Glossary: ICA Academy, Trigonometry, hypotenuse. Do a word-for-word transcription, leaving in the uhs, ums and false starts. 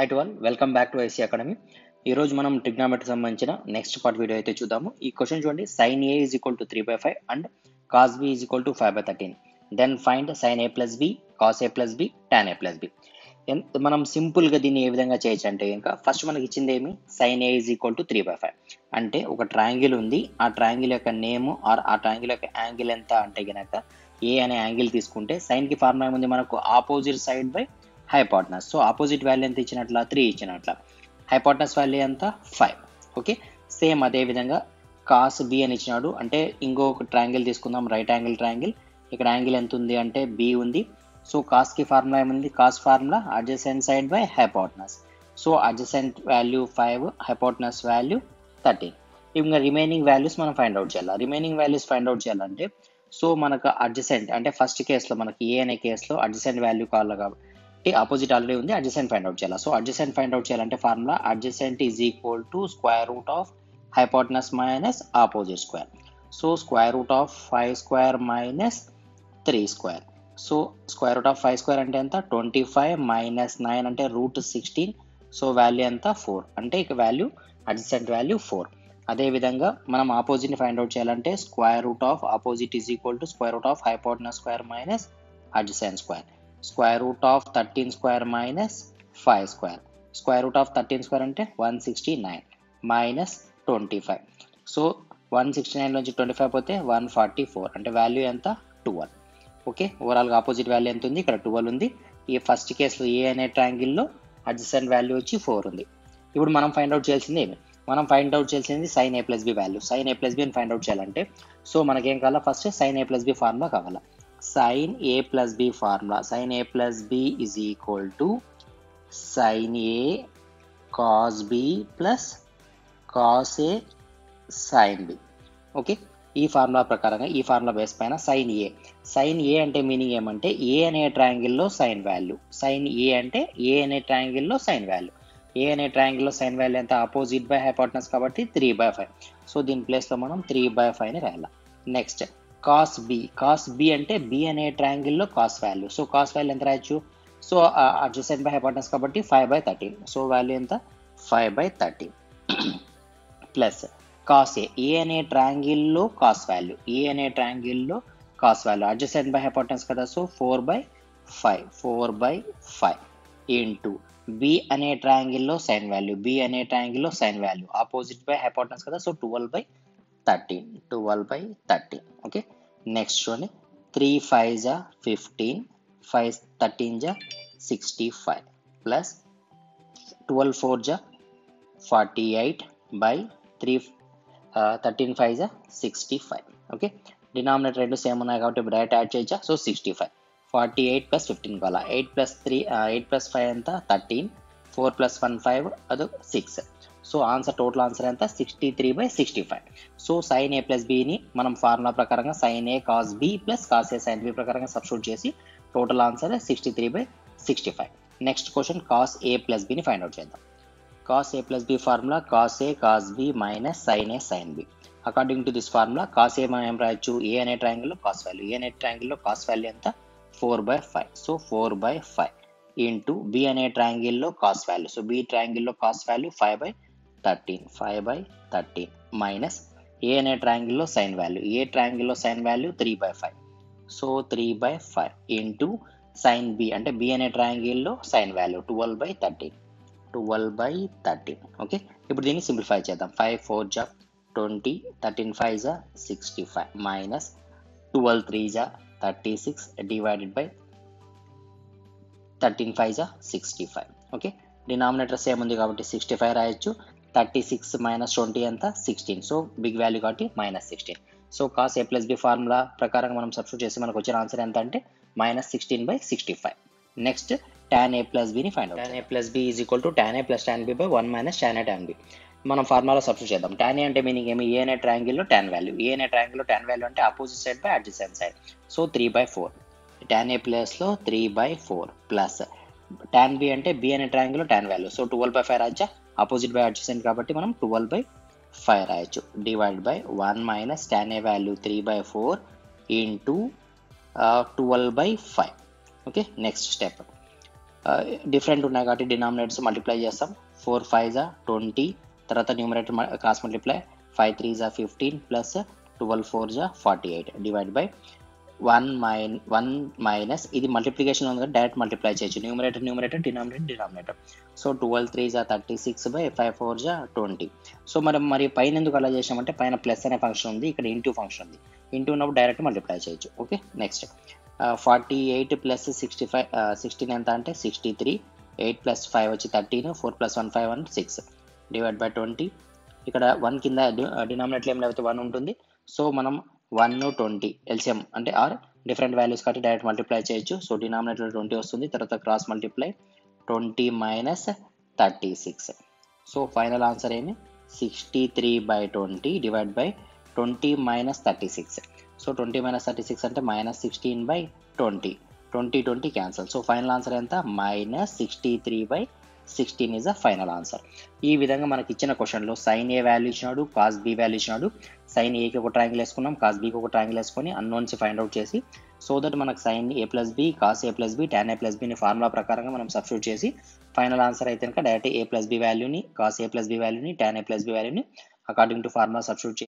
Hi everyone, welcome back to I C A Academy. ఈ రోజు మనం ట్రిగ్నోమెట్రీ సంబంధించిన నెక్స్ట్ పార్ట్ వీడియో అయితే చూద్దాము. ఈ క్వశ్చన్ చూడండి, sin a is equal to three by five and cos b is equal to five by thirteen. Then find sin a plus b, cos a plus b, tan a plus b. మనం simple గా దీన్ని ఏ విధంగా చేయొచ్చు అంటే, ఇంకా first మనకి ఇచ్చింది ఏమి, sin a is equal to three by five. అంటే ఒక ట్రయాంగిల్ ఉంది, ఆ ట్రయాంగిల్ యొక్క నేమ్ ఆర్ ఆ ట్రయాంగిల్ యొక్క యాంగిల్ ఎంత అంటే గనక a అనే యాంగిల్ తీసుకుంటే sin కి ఫార్ములా ఏముంది మనకు, opposite side by hypotenuse. So opposite value ఎంత ఇచ్చినట్లా three ఇచ్చినట్లా, hypotenuse value ఎంత five. ఓకే, సేమ్ అదే విధంగా cos b అని ఇచ్చినాడు అంటే ఇంకొక ట్రయాంగిల్ తీసుకుందాం, రైట్ యాంగిల్ ట్రయాంగిల్. ఇక్కడ యాంగిల్ ఎంత ఉంది అంటే b ఉంది. సో cos కి ఫార్ములా ఏముంది, cos formula adjacent side by hypotenuse. So adjacent value five, hypotenuse value thirteen. ఇంకా రిమైనింగ్ వాల్యూస్ మనం ఫైండ్ అవుట్ చేయాలి. రిమైనింగ్ వాల్యూస్ ఫైండ్ అవుట్ చేయాలంటే సో మనకు అడ్జసెంట్ అంటే ఫస్ట్ కేసులో మనకి ఏ అనే కేసులో అడ్జసెంట్ వాల్యూ కావాలి కాబట్టి ఆపోజిట్ ఆల్రెడీ ఉంది, అడ్జసెంట్ ఫైండ్ అవుట్ చేయాలి. సో అడ్జసెంట్ ఫైండ్ అవుట్ చేయాలంటే formula adjacent is equal to square root of hypotenuse minus opposite square. So square root of five square minus three square. So square root of five square అంటే ఎంత, twenty five minus nine అంటే root sixteen. So value ఎంత four, అంటే ఇక value adjacent value four. అదేవిధంగా మనం ఆపోజిట్ని find out చేయాలంటే square root of opposite is equal to square root of hypotenuse square minus adjacent square. Square root of thirteen square minus five square. Square root of thirteen square అంటే one sixty-nine minus twenty-five. So one sixty-nine నుంచి twenty-five పోతే one forty-four, అంటే value ఎంత twelve. Okay, ఓవరాల్గా opposite value ఎంత ఉంది, ఇక్కడ twelve ఉంది. ఈ ఫస్ట్ కేసులో ఏ అనే ట్రయాంగిల్లో అడ్జసెంట్ వాల్యూ వచ్చి four ఉంది. ఇప్పుడు మనం ఫైండ్ అవుట్ చేయాల్సింది ఏమి, మనం ఫైండ్ అవుట్ చేసింది sin a plus b value. sin a plus b ని ఫైండ్ అవుట్ చేయాలంటే సో మనకేం కావాలా, first sin a plus b formula కావాలా. sin a plus b formula, sin a plus b is equal to sin a cos b plus cos a sin b. Okay, ఈ formula ప్రకారంగా ఈ formula base పైన sin a, sin a అంటే meaning ఏమంటే a అనే ట్రయాంగిల్లో sin value. sin a అంటే a అనే ట్రయాంగిల్లో sin వాల్యూ, a అనే ట్రయాంగిల్లో sin వాల్యూ ఎంత, ఆపోజిట్ బై హైపోటనస్ కాబట్టి three by five. సో దీని ప్లేస్లో మనం three by five ని రాయాలి. Next cos b, cos b అంటే b అనే ట్రయాంగిల్లో cos value. So cos value ఎంత రాయొచ్చు, సో అడ్జసెంట్ బై హైపోటనస్ కాబట్టి five by thirteen. So value ఎంత five by thirteen. Plus cos a, a అనే ట్రయాంగిల్లో cos వాల్యూ, a అనే ట్రయాంగిల్లో cos value, adjacent by hypotenuse కదా. So four by five, four by five into b అనే ట్రయాంగిల్లో sin value, b అనే ట్రయాంగిల్లో sin value, opposite by hypotenuse కదా. So twelve by thirteen, twelve by thirteen. Okay, next చూడండి, three five ja fifteen, five thirteen ja sixty-five plus twelve four ja forty-eight by three thirteen five ja sixty-five. Okay, denominator రెండు same ఉన్నాయి కాబట్టి bracket add చేయొచ్చా. So sixty-five, forty-eight plus fifteen కావాలా, eight plus three eight plus five ఎంత thirteen, four plus one five అది six. So answer total answer ఎంత sixty-three by sixty-five. So sin a plus బిని మనం formula ప్రకారంగా sin a cos b plus cos a sin b ప్రకారంగా substitute చేసి total answer sixty-three by sixty-five. Next question cos a plus బిని find out చేద్దాం. cos a plus B formula cos a cos b minus sin a sin b. According to this formula cos a మనం ఏం రాయొచ్చు, ఏ అనే ట్రయాంగిల్లో cos value, A అనే ట్రయాంగిల్లో cos value ఎంత four by five. So four by five into b అనే ట్రయాంగిల్లో cos వాల్యూ, సో b ట్రయాంగిల్లో cos value five by thirteen, five by thirteen minus a అనే ట్రయాంగిల్లో sin వాల్యూ, a ట్రయాంగిల్లో sin value three by five. So three by five into sin b అంటే b అనే ట్రయాంగిల్లో sin value twelve by thirteen, twelve by thirteen. Okay, ఇప్పుడు దీన్ని simplify చేద్దాం. five four ja twenty, thirteen five ja sixty-five minus twelve three ja thirty-six divided by thirteen five ja sixty-five. Okay, denominator same ఉంది కాబట్టి sixty-five రాయొచ్చు. thirty-six minus twenty ఎంత sixteen. So big value కాబట్టి minus sixteen. So cos a plus B formula ప్రకారంగా మనం substitute చేసి మనకు వచ్చిన ఆన్సర్ ఎంత అంటే minus sixteen by sixty-five. Next tan a plus బిని find out. tan a plus B is equal to tan a plus tan b by one minus tan a tan b. మనం formula substitute చేద్దాం. tan a అంటే meaning ఏమి, ఏ అనే ట్రయాంగిల్లో tan value, A అనే ట్రయాంగిల్లో tan value అంటే opposite side by adjacent side. So three by four, tan a plus లో three by four plus tan b అంటే b అనే ట్రయాంగిల్లో tan value. So twelve by five రాయొచ్చా, ఆపోజిట్ బై అడ్జసెంట్ కాబట్టి మనం twelve by five రాయొచ్చు. Divide by one minus tan a value three by four into twelve by five. Okay, next step different ఉన్నాయి కాబట్టి denominators multiply చేస్తాం. Four five జా twenty, తర్వాత numerator cross multiply, five three జా fifteen plus twelve four జా forty eight divide by one మైన్ one minus ఇది multiplication ఉంది కదా డైరెక్ట్ మల్టిప్లై చేయొచ్చు. Numerator numerator denominator denominator. So twelve three జా thirty six by five four జా twenty. So మనం మరి పైన ఎందుకు అలా చేసామంటే పైన ప్లస్ అనే ఫంక్షన్ ఉంది, ఇక్కడ ఇంటూ ఫంక్షన్ ఉంది, ఇంటూ ఉన్నప్పుడు డైరెక్ట్ మల్టిప్లై చేయొచ్చు. Okay next forty eight plus sixty five sixteen ఎంత అంటే sixty three, eight plus five వచ్చి thirteen, four plus one five one six divide by twenty. ఇక్కడ వన్ కింద డినామినేటర్ ఏం లేకపోతే వన్ ఉంటుంది. సో మనం వన్ ట్వంటీ ఎల్సిఎం అంటే ఆర్ డిఫరెంట్ వాల్యూస్ కాబట్టి డైరెక్ట్ మల్టిప్లై చేయొచ్చు. సో డినామినేటర్ ట్వంటీ వస్తుంది, తర్వాత cross multiply twenty minus thirty six. So final answer ఏమి sixty three by twenty divide by twenty minus thirty six. So twenty minus thirty six అంటే minus sixteen by twenty, twenty twenty cancel. So final answer ఎంత minus sixty three by sixteen is a final answer. ఈ విధంగా మనకి ఇచ్చిన క్వశ్చన్లో sine a value ఇచ్చినాడు, cos b value ఇచ్చినాడు. Sine ఏకి ఒక ట్రాంగిల్ వేసుకున్నాం, కాస్ బీకి ఒక ట్రాంగిల్ వేసుకొని అన్నోన్స్ ఫైండ్ అవుట్ చేసి సో దట్ మనకు sign a plus b, cos a plus b, tan a plus బిని ఫార్ములా ప్రకారంగా మనం సబ్స్టిట్యూట్ చేసి ఫైనల్ ఆన్సర్ అయితే కనుక డైరెక్ట్ ఏ ప్లస్ బి వాల్యూని, కాస్ ఏ ప్లస్ బి వాల్యూని, టాన్ ఏ ప్లస్ బి వాల్యూని అకార్డింగ్ టు ఫార్ములా సబ్స్టిట్యూట్